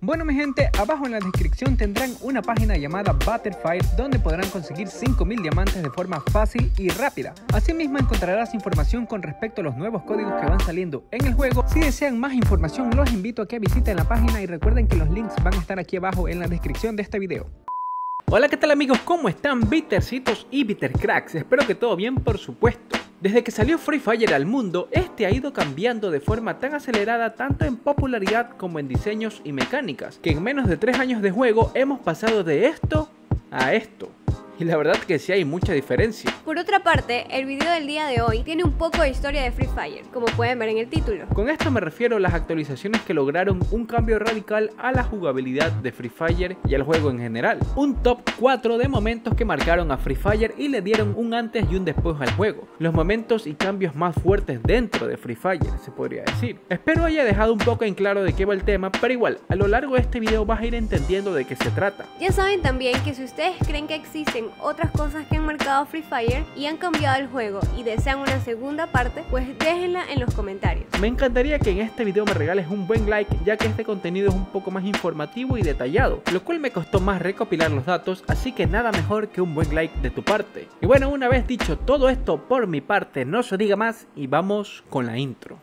Bueno mi gente, abajo en la descripción tendrán una página llamada BitterFriends donde podrán conseguir 5000 diamantes de forma fácil y rápida. Asimismo encontrarás información con respecto a los nuevos códigos que van saliendo en el juego. Si desean más información los invito a que visiten la página y recuerden que los links van a estar aquí abajo en la descripción de este video. Hola, ¿qué tal amigos? ¿Cómo están Bittercitos y Bittercracks? Espero que todo bien, por supuesto. Desde que salió Free Fire al mundo, este ha ido cambiando de forma tan acelerada tanto en popularidad como en diseños y mecánicas, que en menos de 3 años de juego hemos pasado de esto a esto. Y la verdad que sí hay mucha diferencia. Por otra parte, el video del día de hoy tiene un poco de historia de Free Fire, como pueden ver en el título. Con esto me refiero a las actualizaciones que lograron un cambio radical a la jugabilidad de Free Fire y al juego en general. Un top 4 de momentos que marcaron a Free Fire y le dieron un antes y un después al juego. Los momentos y cambios más fuertes dentro de Free Fire, se podría decir. Espero haya dejado un poco en claro de qué va el tema, pero igual, a lo largo de este video vas a ir entendiendo de qué se trata. Ya saben también que si ustedes creen que existen otras cosas que han marcado Free Fire y han cambiado el juego y desean una segunda parte, pues déjenla en los comentarios. Me encantaría que en este video me regales un buen like, ya que este contenido es un poco más informativo y detallado, lo cual me costó más recopilar los datos, así que nada mejor que un buen like de tu parte. Y bueno, una vez dicho todo esto por mi parte, no se diga más y vamos con la intro.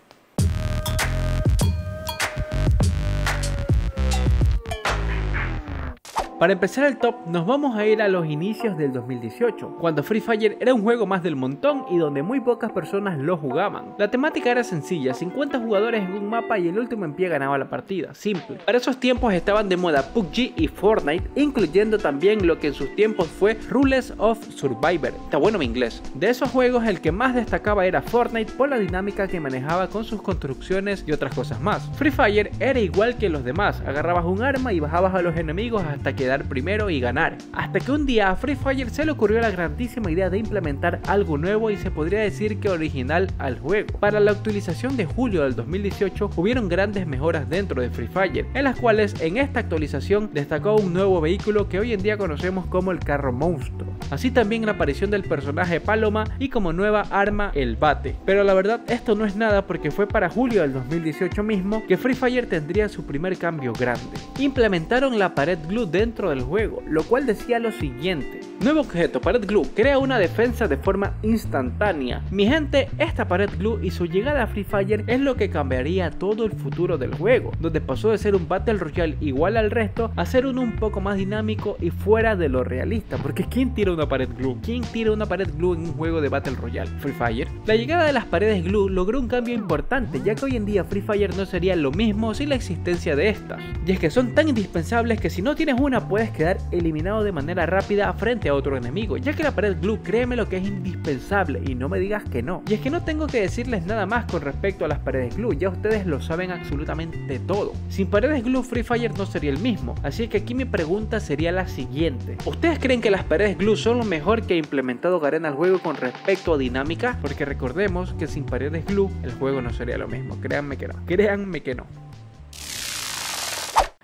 Para empezar el top, nos vamos a ir a los inicios del 2018, cuando Free Fire era un juego más del montón y donde muy pocas personas lo jugaban. La temática era sencilla, 50 jugadores en un mapa y el último en pie ganaba la partida, simple. Para esos tiempos estaban de moda PUBG y Fortnite, incluyendo también lo que en sus tiempos fue Rules of Survivor, está bueno mi inglés. De esos juegos el que más destacaba era Fortnite por la dinámica que manejaba con sus construcciones y otras cosas más. Free Fire era igual que los demás, agarrabas un arma y bajabas a los enemigos hasta que quedar primero y ganar, hasta que un día a Free Fire se le ocurrió la grandísima idea de implementar algo nuevo y se podría decir que original al juego. Para la actualización de julio del 2018 hubieron grandes mejoras dentro de Free Fire, en las cuales en esta actualización destacó un nuevo vehículo que hoy en día conocemos como el carro monstruo, así también la aparición del personaje Paloma y como nueva arma el bate. Pero la verdad esto no es nada porque fue para julio del 2018 mismo que Free Fire tendría su primer cambio grande. Implementaron la pared Gloo dentro del juego, lo cual decía lo siguiente: nuevo objeto pared Gloo, crea una defensa de forma instantánea. Mi gente, esta pared Gloo y su llegada a Free Fire es lo que cambiaría todo el futuro del juego, donde pasó de ser un Battle Royale igual al resto a ser uno un poco más dinámico y fuera de lo realista, porque ¿quién tira una pared Gloo? ¿Quién tira una pared Gloo en un juego de Battle Royale? Free Fire. La llegada de las paredes Gloo logró un cambio importante, ya que hoy en día Free Fire no sería lo mismo sin la existencia de estas, y es que son tan indispensables que si no tienes una puedes quedar eliminado de manera rápida frente a otro enemigo, ya que la pared Gloo, créeme lo que es indispensable y no me digas que no. Y es que no tengo que decirles nada más con respecto a las paredes Gloo, ya ustedes lo saben absolutamente todo. Sin paredes Gloo Free Fire no sería el mismo, así que aquí mi pregunta sería la siguiente: ¿ustedes creen que las paredes Gloo son lo mejor que ha implementado Garena al juego con respecto a dinámica? Porque recordemos que sin paredes Gloo el juego no sería lo mismo, créanme que no, créanme que no.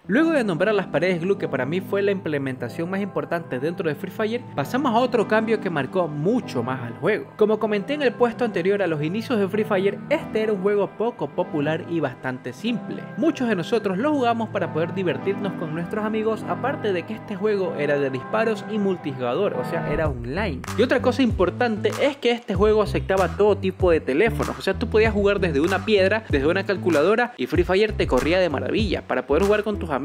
Luego de nombrar las paredes Gloo, que para mí fue la implementación más importante dentro de Free Fire, pasamos a otro cambio que marcó mucho más al juego. Como comenté en el puesto anterior, a los inicios de Free Fire, este era un juego poco popular y bastante simple. Muchos de nosotros lo jugamos para poder divertirnos con nuestros amigos, aparte de que este juego era de disparos y multijugador, o sea, era online. Y otra cosa importante es que este juego aceptaba todo tipo de teléfonos, o sea, tú podías jugar desde una piedra, desde una calculadora, y Free Fire te corría de maravilla para poder jugar con tus amigos.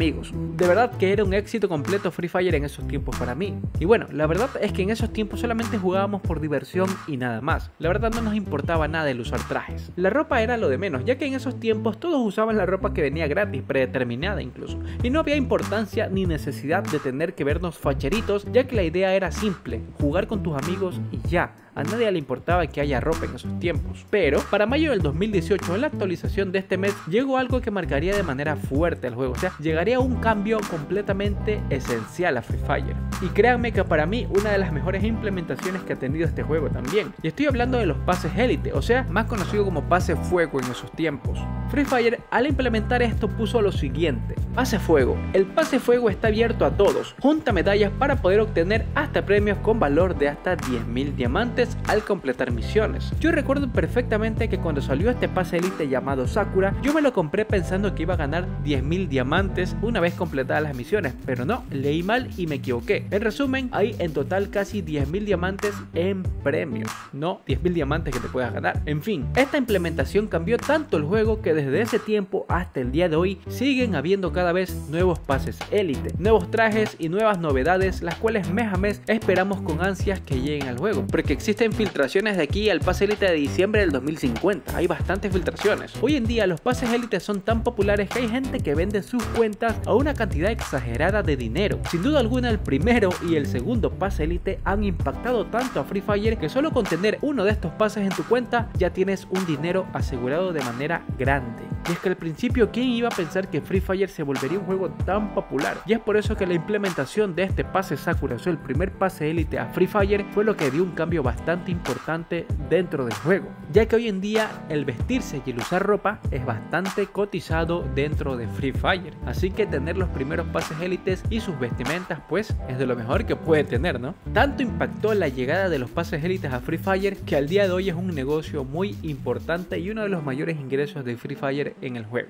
De verdad que era un éxito completo Free Fire en esos tiempos para mí. Y bueno, la verdad es que en esos tiempos solamente jugábamos por diversión y nada más. La verdad no nos importaba nada el usar trajes. La ropa era lo de menos, ya que en esos tiempos todos usaban la ropa que venía gratis, predeterminada incluso. Y no había importancia ni necesidad de tener que vernos facheritos, ya que la idea era simple: jugar con tus amigos y ya. A nadie le importaba que haya ropa en esos tiempos. Pero para mayo del 2018, en la actualización de este mes, llegó algo que marcaría de manera fuerte al juego, o sea, llegaría un cambio completamente esencial a Free Fire. Y créanme que para mí una de las mejores implementaciones que ha tenido este juego también. Y estoy hablando de los pases élite, o sea, más conocido como pase fuego en esos tiempos. Free Fire, al implementar esto, puso lo siguiente: pase fuego. El pase fuego está abierto a todos, junta medallas para poder obtener hasta premios con valor de hasta 10.000 diamantes al completar misiones. Yo recuerdo perfectamente que cuando salió este pase élite llamado Sakura, yo me lo compré pensando que iba a ganar 10.000 diamantes una vez completadas las misiones, pero no, leí mal y me equivoqué. En resumen, hay en total casi 10.000 diamantes en premios, no 10.000 diamantes que te puedas ganar. En fin, esta implementación cambió tanto el juego que desde ese tiempo hasta el día de hoy siguen habiendo cada vez nuevos pases élite, nuevos trajes y nuevas novedades, las cuales mes a mes esperamos con ansias que lleguen al juego, porque existen filtraciones de aquí al pase élite de diciembre del 2050, hay bastantes filtraciones. Hoy en día los pases élites son tan populares que hay gente que vende sus cuentas a una cantidad exagerada de dinero. Sin duda alguna, el primero y el segundo pase élite han impactado tanto a Free Fire que solo con tener uno de estos pases en tu cuenta ya tienes un dinero asegurado de manera grande. Y es que al principio, ¿quién iba a pensar que Free Fire se volvería un juego tan popular? Y es por eso que la implementación de este pase Sakura, o sea, el primer pase élite a Free Fire, fue lo que dio un cambio bastante importante dentro del juego, ya que hoy en día el vestirse y el usar ropa es bastante cotizado dentro de Free Fire, así que tener los primeros pases élites y sus vestimentas pues es de lo mejor que puede tener, ¿no? Tanto impactó la llegada de los pases élites a Free Fire que al día de hoy es un negocio muy importante y uno de los mayores ingresos de Free Fire en el juego.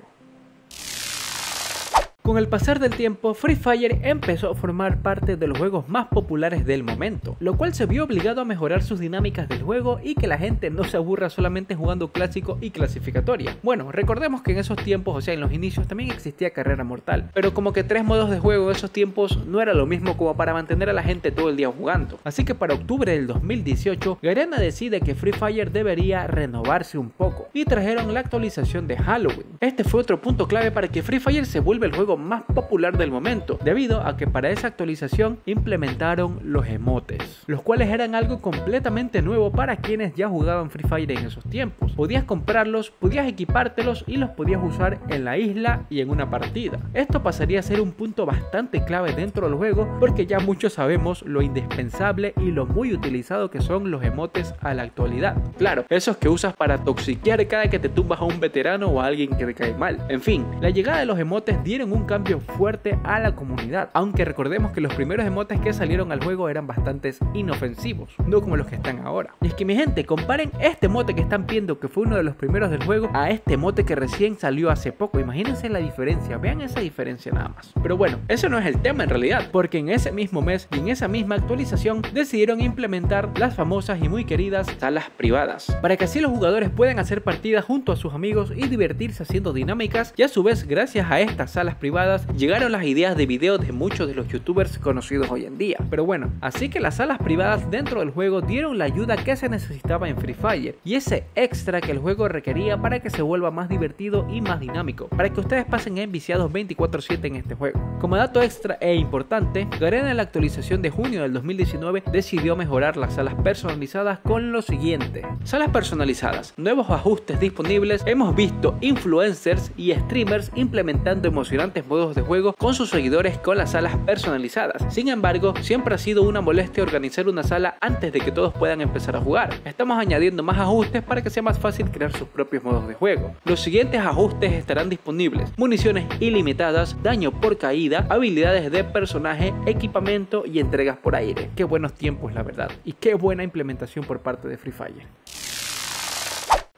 Con el pasar del tiempo, Free Fire empezó a formar parte de los juegos más populares del momento, lo cual se vio obligado a mejorar sus dinámicas del juego y que la gente no se aburra solamente jugando clásico y clasificatoria. Bueno, recordemos que en esos tiempos, o sea, en los inicios también existía carrera mortal, pero como que 3 modos de juego en esos tiempos no era lo mismo como para mantener a la gente todo el día jugando. Así que para octubre del 2018, Garena decide que Free Fire debería renovarse un poco y trajeron la actualización de Halloween. Este fue otro punto clave para que Free Fire se vuelva el juego más popular del momento, debido a que para esa actualización implementaron los emotes, los cuales eran algo completamente nuevo para quienes ya jugaban Free Fire en esos tiempos. Podías comprarlos, podías equipártelos y los podías usar en la isla y en una partida. Esto pasaría a ser un punto bastante clave dentro del juego, porque ya muchos sabemos lo indispensable y lo muy utilizado que son los emotes a la actualidad. Claro, esos que usas para toxiquear cada que te tumbas a un veterano o a alguien que te cae mal. En fin, la llegada de los emotes dieron un cambio fuerte a la comunidad, aunque recordemos que los primeros emotes que salieron al juego eran bastante inofensivos, no como los que están ahora. Y es que mi gente, comparen este emote que están viendo, que fue uno de los primeros del juego, a este emote que recién salió hace poco. Imagínense la diferencia, vean esa diferencia nada más. Pero bueno, eso no es el tema en realidad, porque en ese mismo mes y en esa misma actualización decidieron implementar las famosas y muy queridas salas privadas, para que así los jugadores puedan hacer partidas junto a sus amigos y divertirse haciendo dinámicas. Y a su vez, gracias a estas salas privadas llegaron las ideas de videos de muchos de los youtubers conocidos hoy en día. Pero bueno, así que las salas privadas dentro del juego dieron la ayuda que se necesitaba en Free Fire y ese extra que el juego requería para que se vuelva más divertido y más dinámico, para que ustedes pasen enviciados 24/7 en este juego. Como dato extra e importante, Garena en la actualización de junio del 2019 decidió mejorar las salas personalizadas con lo siguiente. Salas personalizadas, nuevos ajustes disponibles. Hemos visto influencers y streamers implementando emocionantes modos de juego con sus seguidores con las salas personalizadas. Sin embargo, siempre ha sido una molestia organizar una sala antes de que todos puedan empezar a jugar. Estamos añadiendo más ajustes para que sea más fácil crear sus propios modos de juego. Los siguientes ajustes estarán disponibles: municiones ilimitadas, daño por caída, habilidades de personaje, equipamiento y entregas por aire. Qué buenos tiempos, la verdad, y qué buena implementación por parte de Free Fire.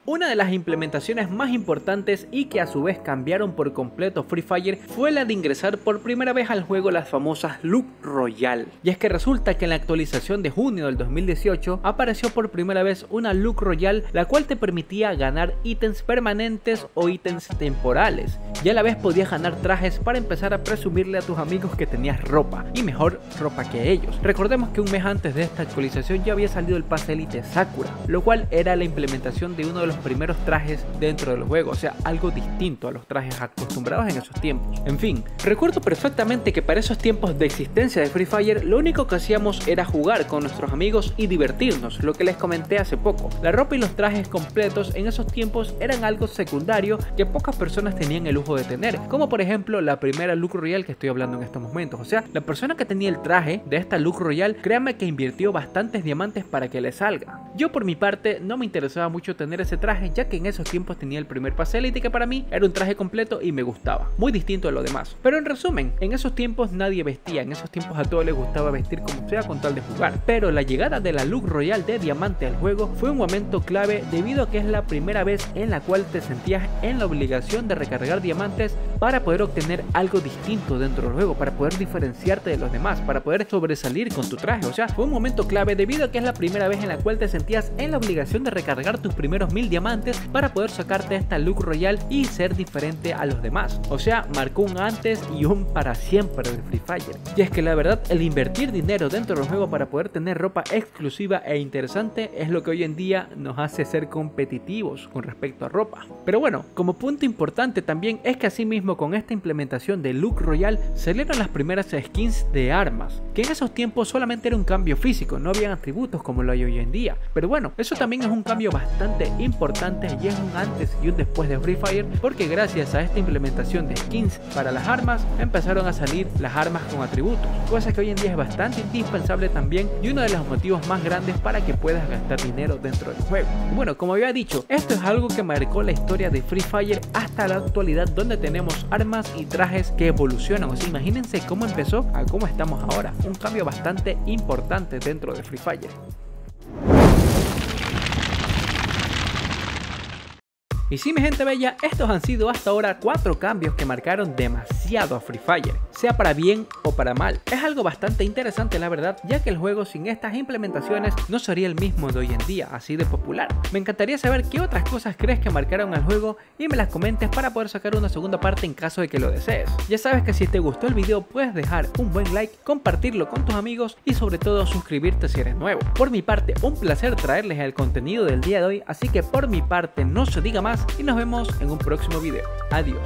Una de las implementaciones más importantes y que a su vez cambiaron por completo Free Fire fue la de ingresar por primera vez al juego las famosas Luck Royale. Y es que resulta que en la actualización de junio del 2018 apareció por primera vez una Luck Royale, la cual te permitía ganar ítems permanentes o ítems temporales, y a la vez podías ganar trajes para empezar a presumirle a tus amigos que tenías ropa, y mejor ropa que ellos. Recordemos que un mes antes de esta actualización ya había salido el pase élite Sakura, lo cual era la implementación de uno de los primeros trajes dentro del juego, o sea, algo distinto a los trajes acostumbrados en esos tiempos. En fin, recuerdo perfectamente que para esos tiempos de existencia de Free Fire, lo único que hacíamos era jugar con nuestros amigos y divertirnos, lo que les comenté hace poco. La ropa y los trajes completos en esos tiempos eran algo secundario que pocas personas tenían el lujo dejo de tener, como por ejemplo la primera Luck Royale que estoy hablando en estos momentos. O sea, la persona que tenía el traje de esta Luck Royale, créanme que invirtió bastantes diamantes para que le salga. Yo por mi parte no me interesaba mucho tener ese traje, ya que en esos tiempos tenía el primer Pases Élites, que para mí era un traje completo y me gustaba, muy distinto a lo demás. Pero en resumen, en esos tiempos nadie vestía, en esos tiempos a todos les gustaba vestir como sea con tal de jugar. Pero la llegada de la Luck Royale de diamante al juego fue un momento clave, debido a que es la primera vez en la cual te sentías en la obligación de recargar diamantes para poder obtener algo distinto dentro del juego, para poder diferenciarte de los demás, para poder sobresalir con tu traje. O sea, fue un momento clave debido a que es la primera vez en la cual te sentías en la obligación de recargar tus primeros 1000 diamantes para poder sacarte esta Luck Royale y ser diferente a los demás. O sea, marcó un antes y un para siempre de Free Fire. Y es que la verdad, el invertir dinero dentro del juego para poder tener ropa exclusiva e interesante es lo que hoy en día nos hace ser competitivos con respecto a ropa. Pero bueno, como punto importante también es que asimismo con esta implementación de Luck Royale salieron las primeras skins de armas, que en esos tiempos solamente era un cambio físico, no habían atributos como lo hay hoy en día. Pero bueno, eso también es un cambio bastante importante y es un antes y un después de Free Fire, porque gracias a esta implementación de skins para las armas empezaron a salir las armas con atributos, cosa que hoy en día es bastante indispensable también y uno de los motivos más grandes para que puedas gastar dinero dentro del juego. Bueno, como había dicho, esto es algo que marcó la historia de Free Fire hasta la actualidad, donde tenemos armas y trajes que evolucionan. O sea, imagínense cómo empezó a cómo estamos ahora, un cambio bastante importante dentro de Free Fire. Y sí, mi gente bella, estos han sido hasta ahora 4 cambios que marcaron demasiado a Free Fire, sea para bien o para mal. Es algo bastante interesante la verdad, ya que el juego sin estas implementaciones no sería el mismo de hoy en día, así de popular. Me encantaría saber qué otras cosas crees que marcaron al juego y me las comentes para poder sacar una segunda parte en caso de que lo desees. Ya sabes que si te gustó el video puedes dejar un buen like, compartirlo con tus amigos y sobre todo suscribirte si eres nuevo. Por mi parte, un placer traerles el contenido del día de hoy, así que por mi parte no se diga más. Y nos vemos en un próximo video. Adiós.